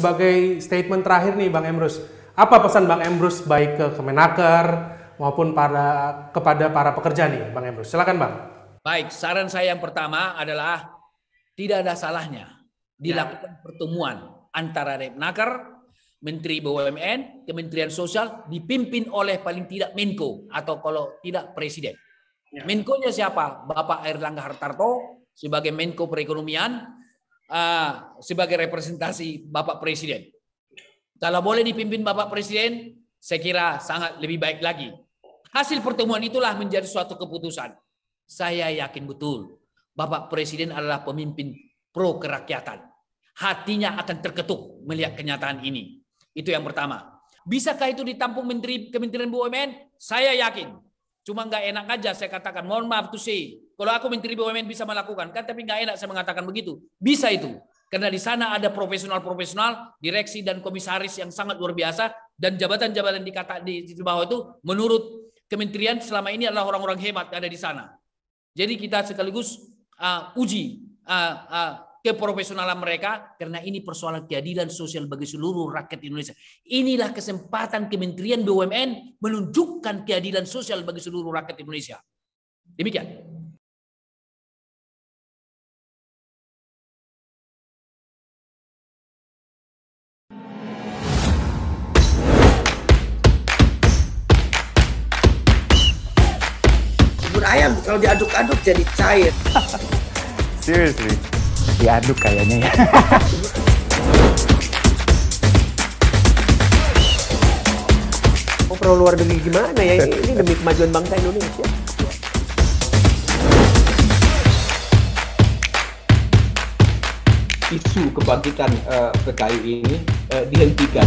sebagai statement terakhir nih Bang Emrus, apa pesan Bang Emrus baik ke Kemenaker maupun kepada para pekerja nih Bang Emrus? Silakan Bang. Baik, saran saya yang pertama adalah tidak ada salahnya dilakukan pertemuan antara Kemenaker, Menteri BUMN, Kementerian Sosial dipimpin oleh paling tidak Menko atau kalau tidak Presiden. Ya. Menko-nya siapa? Bapak Erlangga Hartarto sebagai Menko Perekonomian, sebagai representasi Bapak Presiden. Kalau boleh dipimpin Bapak Presiden, saya kira sangat lebih baik lagi. Hasil pertemuan itulah menjadi suatu keputusan. Saya yakin betul Bapak Presiden adalah pemimpin pro kerakyatan. Hatinya akan terketuk melihat kenyataan ini. Itu yang pertama. Bisakah itu ditampung Menteri Kementerian BUMN? Saya yakin. Cuma nggak enak aja saya katakan, mohon maaf to say. Kalau aku Menteri BUMN bisa melakukan, kan tapi nggak enak saya mengatakan begitu. Bisa itu. Karena di sana ada profesional-profesional, direksi dan komisaris yang sangat luar biasa, dan jabatan-jabatan di bawah itu menurut kementerian selama ini adalah orang-orang hebat ada di sana. Jadi kita sekaligus uji keprofesionalan mereka, karena ini persoalan keadilan sosial bagi seluruh rakyat Indonesia. Inilah kesempatan Kementerian BUMN menunjukkan keadilan sosial bagi seluruh rakyat Indonesia. Demikian. Ayam kalau diaduk-aduk jadi cair. Seriously, diaduk kayaknya ya. Oh, pro luar negeri gimana ya? Ini demi kemajuan bangsa Indonesia. Isu kebangkitan PKI ini dihentikan.